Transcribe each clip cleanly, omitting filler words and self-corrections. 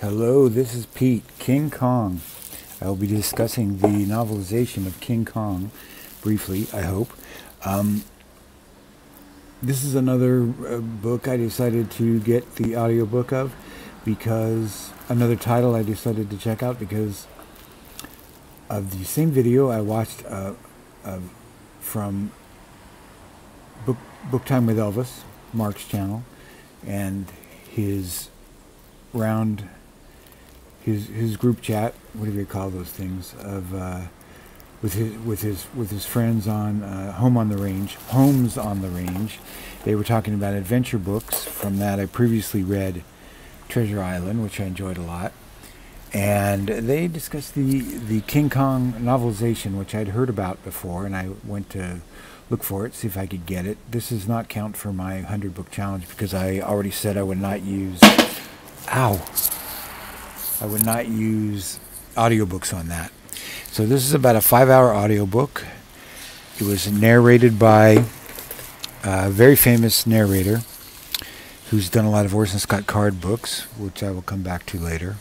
Hello, this is Pete, King Kong. I will be discussing the novelization of King Kong briefly, I hope. This is another book I decided to get the audiobook of because another title I decided to check out because of the same video I watched from Book Time with Elvis, Mark's channel, and his round, his group chat, whatever you call those things, of with his friends on Homes on the Range. They were talking about adventure books. From that, I previously read Treasure Island, which I enjoyed a lot, and they discussed the King Kong novelization, which I'd heard about before, and I went to look for it, see if I could get it. This does not count for my 100-book challenge because I already said I would not use. Ow! I would not use audiobooks on that. So this is about a 5-hour audiobook. It was narrated by a very famous narrator who's done a lot of Orson Scott Card books, which I will come back to later.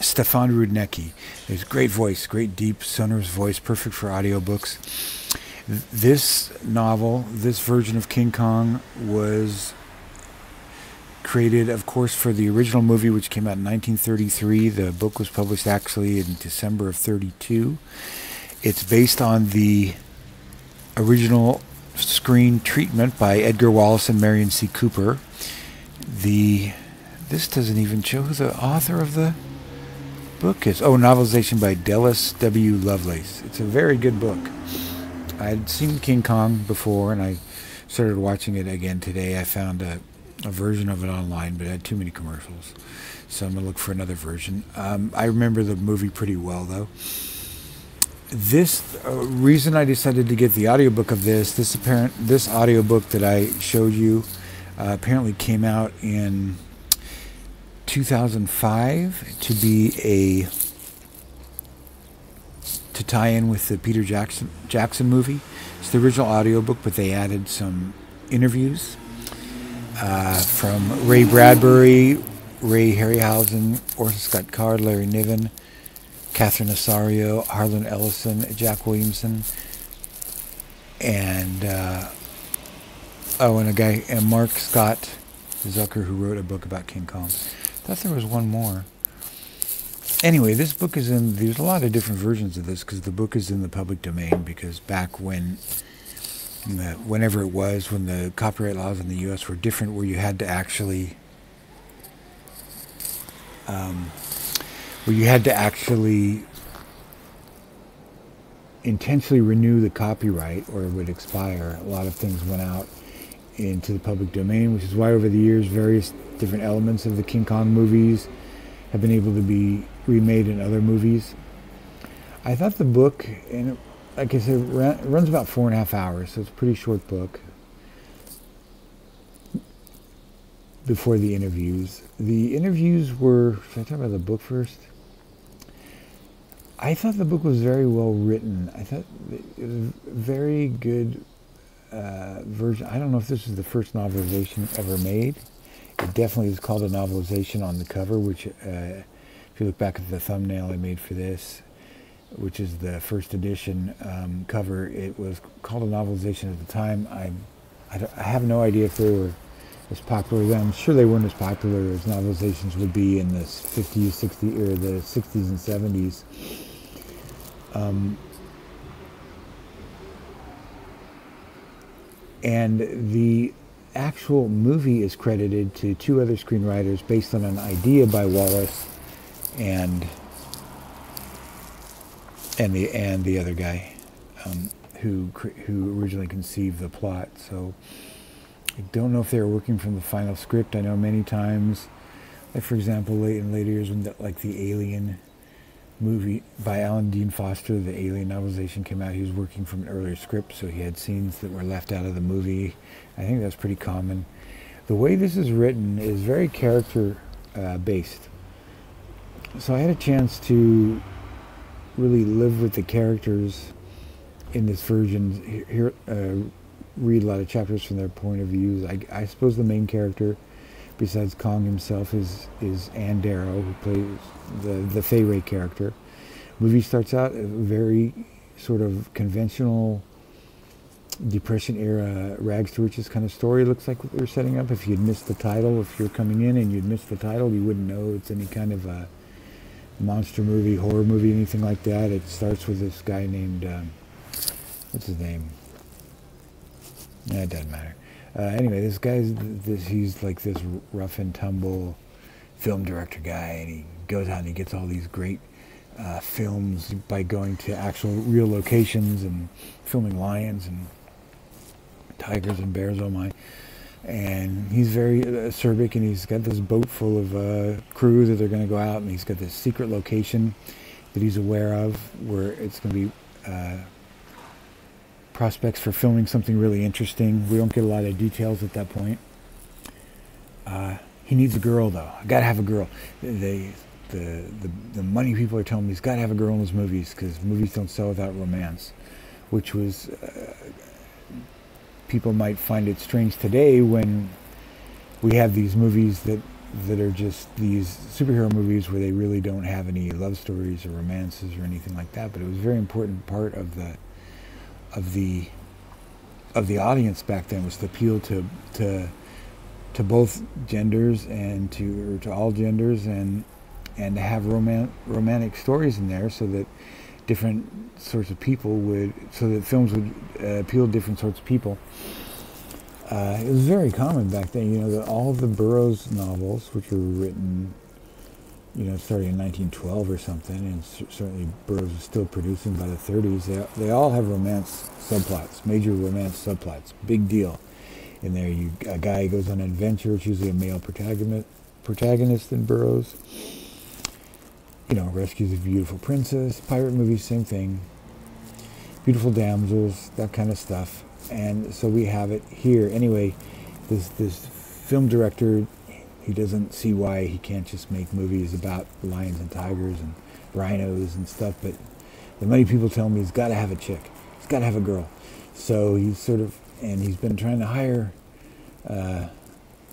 Stefan Rudnicki. His great voice, great deep sonorous voice, perfect for audiobooks. This novel, this version of King Kong, was created, of course, for the original movie, which came out in 1933. The book was published actually in December of 32. It's based on the original screen treatment by Edgar Wallace and Marion C. Cooper. This doesn't even show who the author of the book is. Oh, novelization by Delia W. Lovelace. It's a very good book. I'd seen King Kong before, and I started watching it again today. I found a version of it online, but it had too many commercials, so I'm going to look for another version. I remember the movie pretty well, though. This reason I decided to get the audiobook of this audiobook that I showed you apparently came out in 2005 to be to tie in with the Peter Jackson movie. It's the original audiobook, but they added some interviews from Ray Bradbury, Ray Harryhausen, Orson Scott Card, Larry Niven, Catherine Asaro, Harlan Ellison, Jack Williamson, and a guy, and Mark Scott Zucker, who wrote a book about King Kong. I thought there was one more. Anyway, this book is in, there's a lot of different versions of this because the book is in the public domain, because back when whenever it was, when the copyright laws in the U.S. were different, where you had to actually intentionally renew the copyright or it would expire, a lot of things went out into the public domain, which is why over the years various different elements of the King Kong movies have been able to be remade in other movies. I thought the book, and it, like I said, it runs about 4.5 hours, so it's a pretty short book before the interviews. The interviews were, should I talk about the book first? I thought the book was very well written. I thought it was very good version. I don't know if this is the first novelization ever made. It definitely is called a novelization on the cover, which if you look back at the thumbnail I made for this, which is the first edition cover, it was called a novelization at the time. I have no idea if they were as popular then. I'm sure they weren't as popular as novelizations would be in the 60s and 70s. And the actual movie is credited to two other screenwriters based on an idea by Wallace and the other guy who originally conceived the plot. So I don't know if they were working from the final script. I know many times, like for example, in later years, when the Alien movie by Alan Dean Foster, the Alien novelization came out, he was working from an earlier script, so he had scenes that were left out of the movie. I think that's pretty common. The way this is written is very character based. So I had a chance to really live with the characters in this version, read a lot of chapters from their point of views. I suppose the main character besides Kong himself, is Ann Darrow, who plays the Fay Wray character. The movie starts out very sort of conventional Depression-era rags-to-riches kind of story. It looks like what they're setting up. If you'd missed the title, if you're coming in and you'd missed the title, you wouldn't know it's any kind of a monster movie, horror movie, anything like that. It starts with this guy named, what's his name? Nah, it doesn't matter. Anyway, this guy's, he's like this rough and tumble film director guy, and he goes out and he gets all these great films by going to actual real locations and filming lions and tigers and bears, oh my. And he's very acerbic, and he's got this boat full of crew that they're going to go out, and he's got this secret location that he's aware of where it's going to be prospects for filming something really interesting. We don't get a lot of details at that point. He needs a girl, though. I gotta have a girl. The money people are telling me he's got to have a girl in his movies because movies don't sell without romance, which was, people might find it strange today when we have these movies that are just these superhero movies where they really don't have any love stories or romances or anything like that. But it was a very important part of the audience back then, was the appeal to both genders and to all genders, and to have romantic stories in there, so that different sorts of people would, so that films would appeal to different sorts of people. It was very common back then, you know, that all the Burroughs novels, which were written, you know, starting in 1912 or something, and certainly Burroughs was still producing by the 30s, they all have romance subplots, major romance subplots, big deal. In there, a guy goes on an adventure, it's usually a male protagonist in Burroughs. You know, Rescues a Beautiful Princess, pirate movies, same thing, beautiful damsels, that kind of stuff. And so we have it here. Anyway, this film director, he doesn't see why he can't just make movies about lions and tigers and rhinos and stuff, but the money people tell me he's got to have a chick, he's got to have a girl. So he's sort of, and he's been trying to hire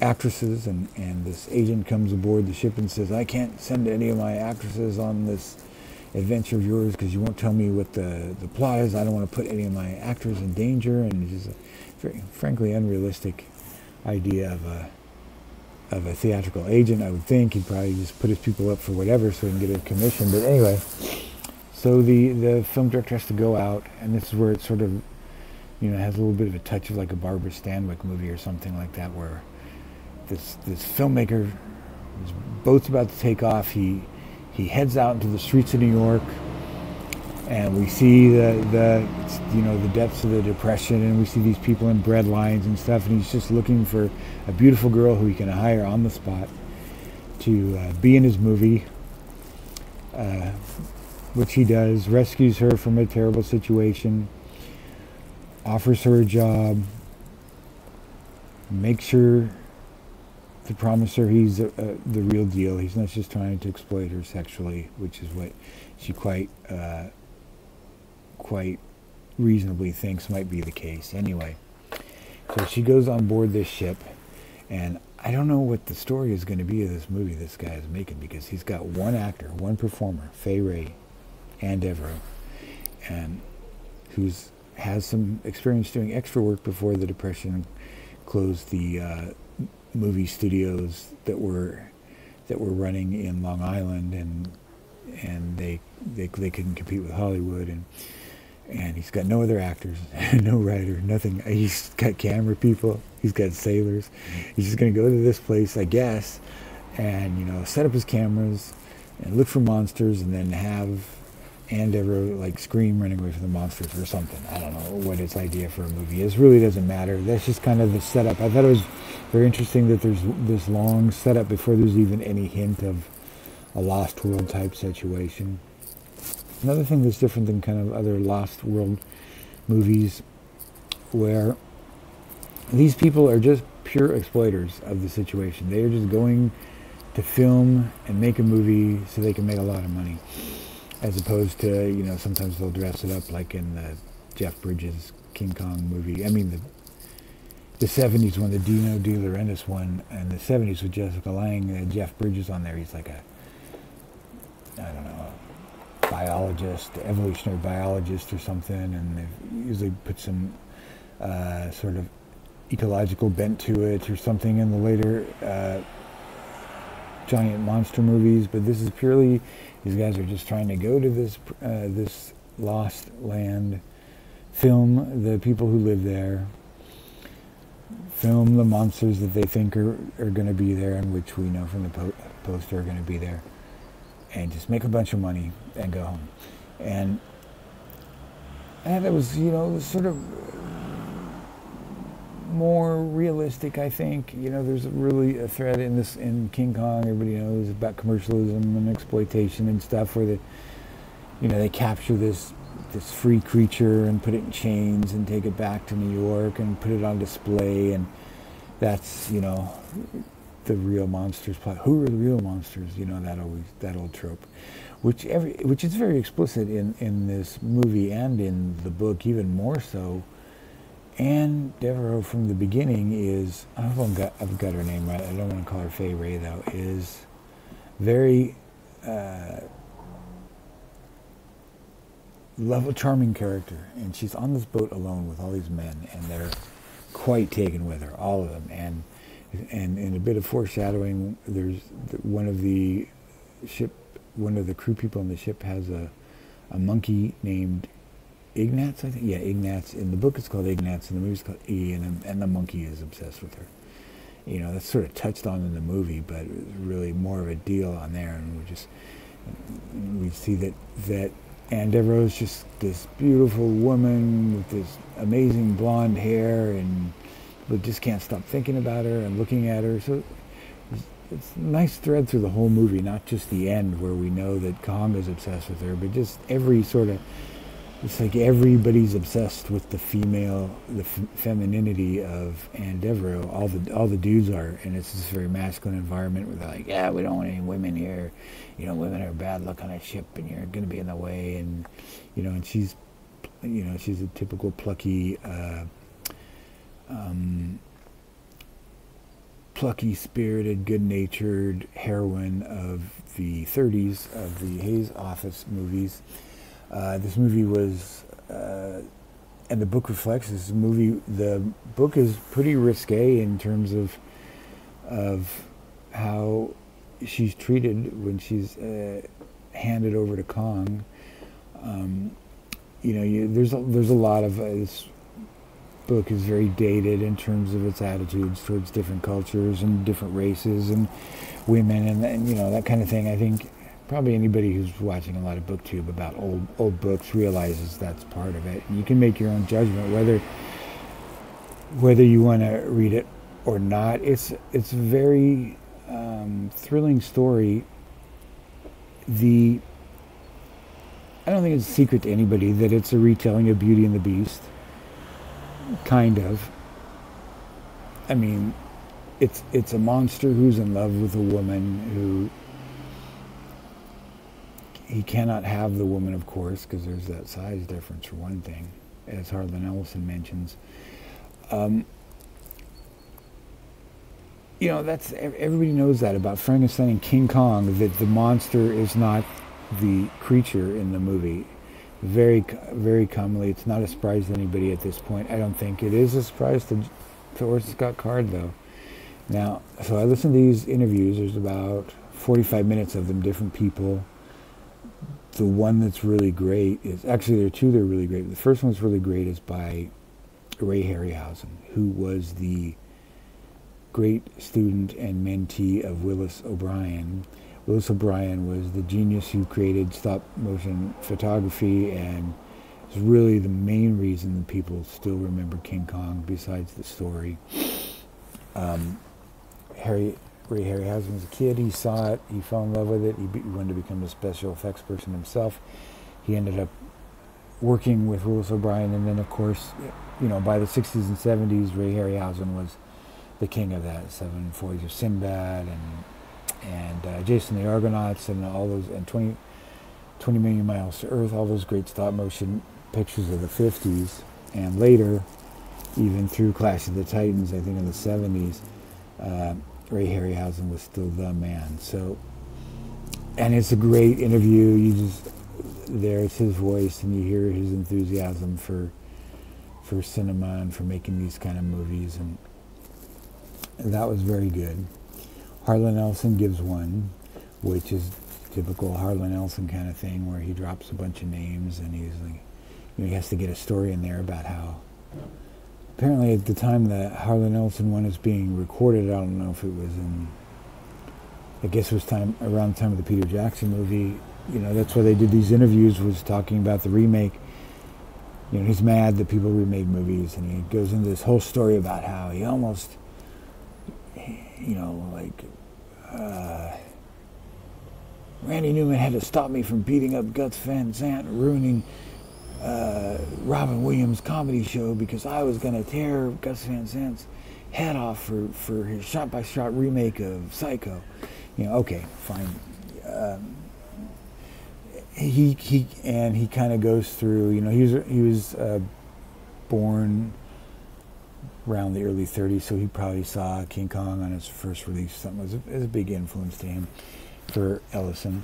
actresses, and this agent comes aboard the ship and says, I can't send any of my actresses on this adventure of yours because you won't tell me what the plot is. I don't want to put any of my actors in danger. And it's just a very, frankly, unrealistic idea of a theatrical agent. I would think he'd probably just put his people up for whatever so he can get a commission. But anyway, so the film director has to go out, and this is where it sort of, you know, has a little bit of a touch of like a Barbara Stanwyck movie or something like that, where this filmmaker, his boat's about to take off, he heads out into the streets of New York, and we see the depths of the Depression, and we see these people in bread lines and stuff, and he's just looking for a beautiful girl who he can hire on the spot to be in his movie, which he does, rescues her from a terrible situation, offers her a job, makes sure to promise her he's the real deal. He's not just trying to exploit her sexually, which is what she quite reasonably thinks might be the case. Anyway, so she goes on board this ship, and I don't know what the story is going to be of this movie this guy is making, because he's got one actor, one performer, Fay Wray, Ann Darrow, and who's has some experience doing extra work before the Depression closed the movie studios that were running in Long Island, and they couldn't compete with Hollywood, and he's got no other actors, no writer, nothing. He's got camera people, he's got sailors. He's just gonna go to this place, I guess, and, you know, set up his cameras and look for monsters, and then have Ann Darrow like scream running away from the monsters or something. I don't know what his idea for a movie is. Really doesn't matter. That's just kind of the setup. I thought it was very interesting that there's this long setup before there's even any hint of a Lost World type situation. Another thing that's different than kind of other Lost World movies, where these people are just pure exploiters of the situation. They are just going to film and make a movie so they can make a lot of money. As opposed to, you know, sometimes they'll dress it up, like in the Jeff Bridges King Kong movie. I mean, the the 70s when the Dino De Laurentiis one, and the 70s with Jessica Lange, and Jeff Bridges on there. He's like a, I don't know, biologist, evolutionary biologist or something, and they've usually put some sort of ecological bent to it or something in the later giant monster movies. But this is purely, these guys are just trying to go to this this lost land, film the people who live there, film the monsters that they think are going to be there, and which we know from the poster are going to be there, and just make a bunch of money and go home. And it was, you know, sort of more realistic, I think. You know, there's really a thread in this, in King Kong, everybody knows about commercialism and exploitation and stuff, where they, you know, they capture this free creature and put it in chains and take it back to New York and put it on display, and that's, you know, the real monsters plot. Who are the real monsters? You know, that old trope, which is very explicit in this movie and in the book, even more so. Ann Darrow from the beginning is, I hope I've got her name right, I don't want to call her Fay Wray though, is very charming character, and she's on this boat alone with all these men, and they're quite taken with her, all of them, and in a bit of foreshadowing, there's one of the crew people on the ship has a monkey named Ignatz, I think. Yeah, Ignatz. In the book it's called Ignatz, in the movie it's called E, and the monkey is obsessed with her. You know, that's sort of touched on in the movie, but it's really more of a deal on there, and we see that Ann Darrow is just this beautiful woman with this amazing blonde hair, and we just can't stop thinking about her and looking at her. So it's a nice thread through the whole movie, not just the end where we know that Kong is obsessed with her, but just every sort of, it's like everybody's obsessed with the female, the femininity of Ann Darrow. All the dudes are, and it's this very masculine environment where they're like, yeah, we don't want any women here. You know, women are bad luck on a ship, and you're going to be in the way. And you know, and she's, you know, she's a typical plucky, spirited, good-natured heroine of the 30s of the Hayes office movies. This movie was, and the book reflects this movie. The book is pretty risque in terms of how she's treated when she's handed over to Kong. You know, there's a lot of this book is very dated in terms of its attitudes towards different cultures and different races and women and you know, that kind of thing. I think probably anybody who's watching a lot of BookTube about old books realizes that's part of it. You can make your own judgment whether you want to read it or not. It's a very thrilling story. I don't think it's a secret to anybody that it's a retelling of Beauty and the Beast, kind of. I mean, it's a monster who's in love with a woman who. He cannot have the woman, of course, because there's that size difference for one thing, as Harlan Ellison mentions. You know, that's, everybody knows that about Frankenstein and King Kong, that the monster is not the creature in the movie. Very, very commonly, it's not a surprise to anybody at this point. I don't think it is a surprise to Orson Scott Card, though. Now, so I listened to these interviews. There's about 45 minutes of them, different people. The one that's really great is, actually there are two that are really great. The first one that's really great is by Ray Harryhausen, who was the great student and mentee of Willis O'Brien. Willis O'Brien was the genius who created stop-motion photography, and it's really the main reason that people still remember King Kong, besides the story. Ray Harryhausen was a kid, he saw it, he fell in love with it, he wanted to become a special effects person himself. He ended up working with Willis O'Brien, and then of course, you know, by the 60s and 70s, Ray Harryhausen was the king of that. 7 Voyages of Sinbad, and Jason the Argonauts, and all those, and 20 Million Miles to Earth, all those great stop motion pictures of the 50s and later. even through Clash of the Titans, I think in the 70s, Ray Harryhausen was still the man. So, and it's a great interview. You just, there's his voice, and you hear his enthusiasm for cinema and for making these kind of movies, and that was very good. Harlan Ellison gives one, which is typical Harlan Ellison kind of thing, where he drops a bunch of names and he's like, you know, he has to get a story in there about how, apparently at the time the Harlan Ellison one is being recorded, I don't know if it was in, I guess it was time around the time of the Peter Jackson movie. You know, that's why they did these interviews, was talking about the remake. You know, he's mad that people remade movies, and he goes into this whole story about how he almost, you know, like, Randy Newman had to stop me from beating up Gus Van Sant and ruining Robin Williams' comedy show because I was going to tear Gus Van Sant's head off for his shot-by-shot remake of Psycho. You know, okay, fine. He kind of goes through, you know, he was born around the early 30s, so he probably saw King Kong on his first release. Something was a big influence to him, for Ellison.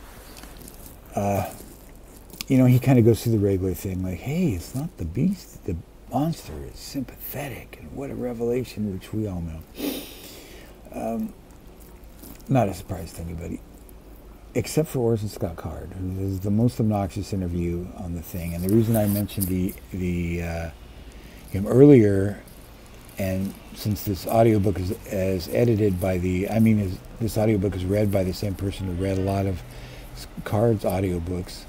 You know, he kind of goes through the Ray Bradbury thing, like, hey, it's not the beast, the monster is sympathetic, and what a revelation, which we all know. Not a surprise to anybody, except for Orson Scott Card, who is the most obnoxious interview on the thing. And the reason I mentioned him earlier, and since this audiobook is edited by the, I mean, this audiobook is read by the same person who read a lot of Card's audiobooks,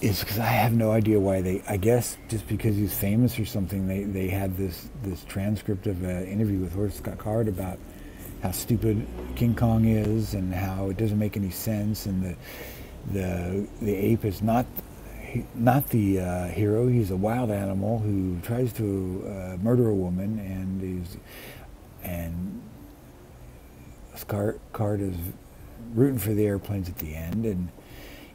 is because I have no idea why they, I guess just because he's famous or something, they had this transcript of an interview with Orson Scott Card about how stupid King Kong is and how it doesn't make any sense, and the ape is not the hero. He's a wild animal who tries to murder a woman, and Card is rooting for the airplanes at the end, and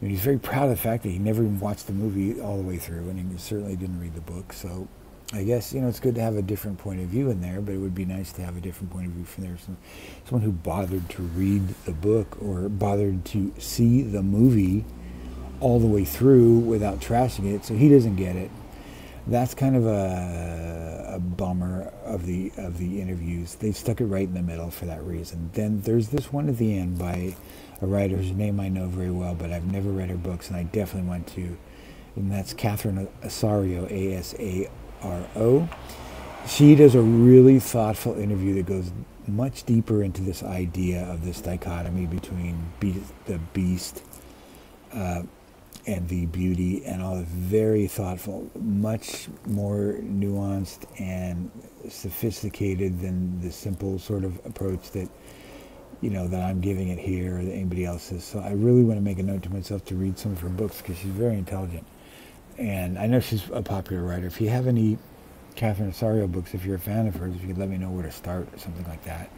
you know, he's very proud of the fact that he never even watched the movie all the way through, and he certainly didn't read the book. So I guess, you know, it's good to have a different point of view in there, but it would be nice to have a different point of view from there. Someone who bothered to read the book or bothered to see the movie all the way through without trashing it, so he doesn't get it. That's kind of a bummer of the interviews. They stuck it right in the middle for that reason. Then there's this one at the end by a writer whose name I know very well, but I've never read her books, and I definitely want to, and that's Catherine Asaro, A-S-A-R-O. She does a really thoughtful interview that goes much deeper into this idea of this dichotomy between the beast and the beauty, and all the very thoughtful, much more nuanced and sophisticated than the simple sort of approach that, you know, that I'm giving it here or that anybody else is. So I really want to make a note to myself to read some of her books, because she's very intelligent. And I know she's a popular writer. If you have any Catherine Asaro books, if you're a fan of hers, if you could let me know where to start or something like that,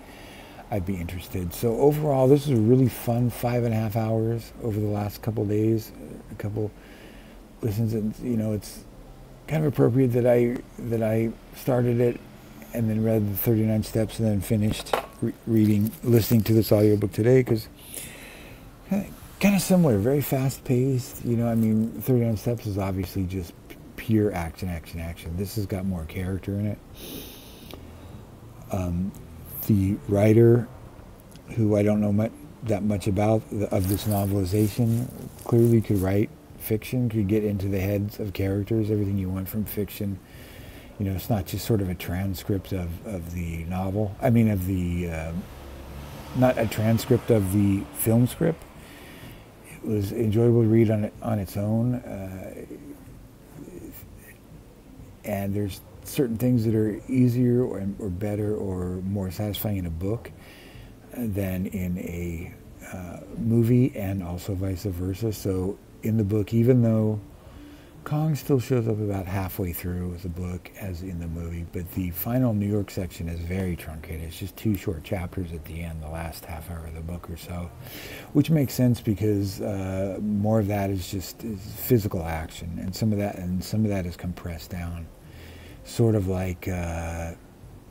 I'd be interested. So overall, this was a really fun 5.5 hours over the last couple days, a couple listens. And, you know, it's kind of appropriate that I started it and then read the 39 steps and then finished listening to this audiobook today, because kind of similar, very fast-paced. You know, I mean, 39 steps is obviously just pure action, action, action. This has got more character in it. The writer, who I don't know that much about, of this novelization, clearly could write fiction, could get into the heads of characters, everything you want from fiction. You know, it's not just sort of a transcript of the novel. I mean, of the, not a transcript of the film script. It was enjoyable to read on its own. And there's certain things that are easier or better or more satisfying in a book than in a movie, and also vice versa. So in the book, even though Kong still shows up about halfway through the book as in the movie, but the final New York section is very truncated. It's just two short chapters at the end, the last half hour of the book or so, which makes sense because more of that is physical action, and some of that is compressed down sort of like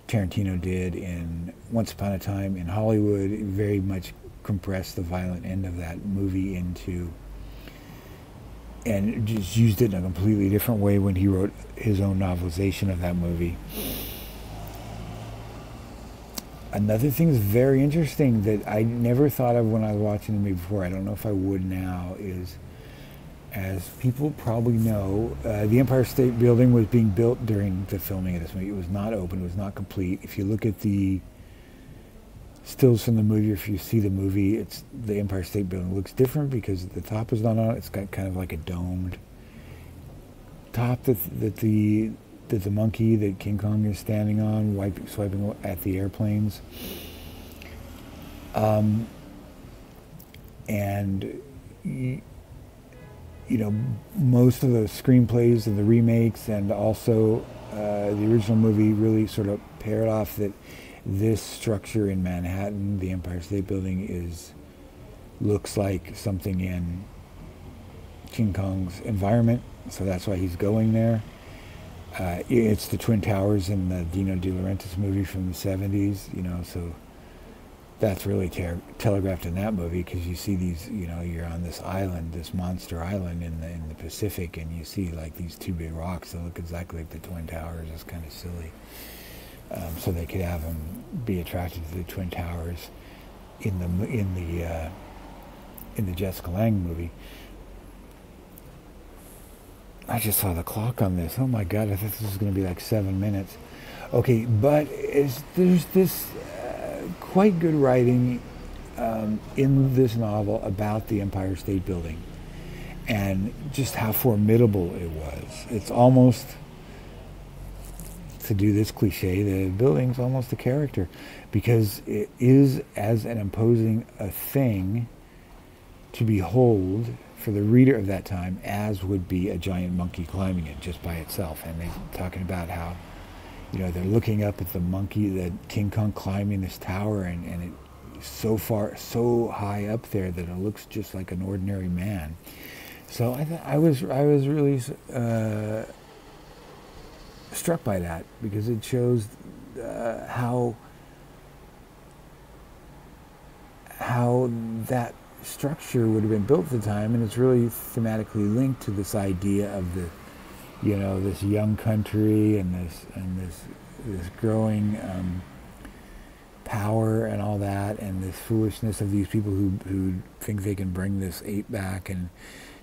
Tarantino did in Once Upon a Time in Hollywood. It very much compressed the violent end of that movie into, and just used it in a completely different way when he wrote his own novelization of that movie. Another thing that's very interesting that I never thought of when I was watching the movie before, I don't know if I would now, is, as people probably know, the Empire State Building was being built during the filming of this movie. It was not open, it was not complete. If you look at the stills from the movie, or if you see the movie, it's, the Empire State Building looks different because the top is not on it. It's got kind of like a domed top that the monkey that King Kong is standing on, swiping at the airplanes. And you know, most of the screenplays and the remakes, and also the original movie, really sort of paired off that this structure in Manhattan, the Empire State Building, looks like something in King Kong's environment, so that's why he's going there. It's the Twin Towers in the Dino De Laurentiis movie from the 70s, you know, so that's really telegraphed in that movie, because you see these, you know, you're on this island, this monster island in the Pacific, and you see like these two big rocks that look exactly like the Twin Towers. It's kind of silly. So they could have him be attracted to the Twin Towers in the Jessica Lange movie. I just saw the clock on this. Oh my God! I thought this was going to be like 7 minutes. Okay, but there's this quite good writing in this novel about the Empire State Building and just how formidable it was. It's almost, to do this cliche, the building's almost a character, because it is as an imposing a thing to behold for the reader of that time as would be a giant monkey climbing it just by itself. And they're talking about how, you know, they're looking up at the monkey, the King Kong, climbing this tower, and it's so far, so high up there that it looks just like an ordinary man. So I was really struck by that, because it shows how that structure would have been built at the time, and it's really thematically linked to this idea of the, you know, this young country and this growing power and all that, and this foolishness of these people who think they can bring this ape back and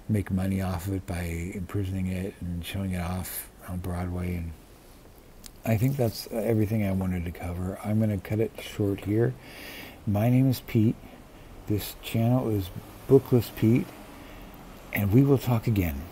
make money off of it by imprisoning it and showing it off on Broadway. And I think that's everything I wanted to cover. I'm going to cut it short here. My name is Pete. This channel is Bookless Pete, and we will talk again.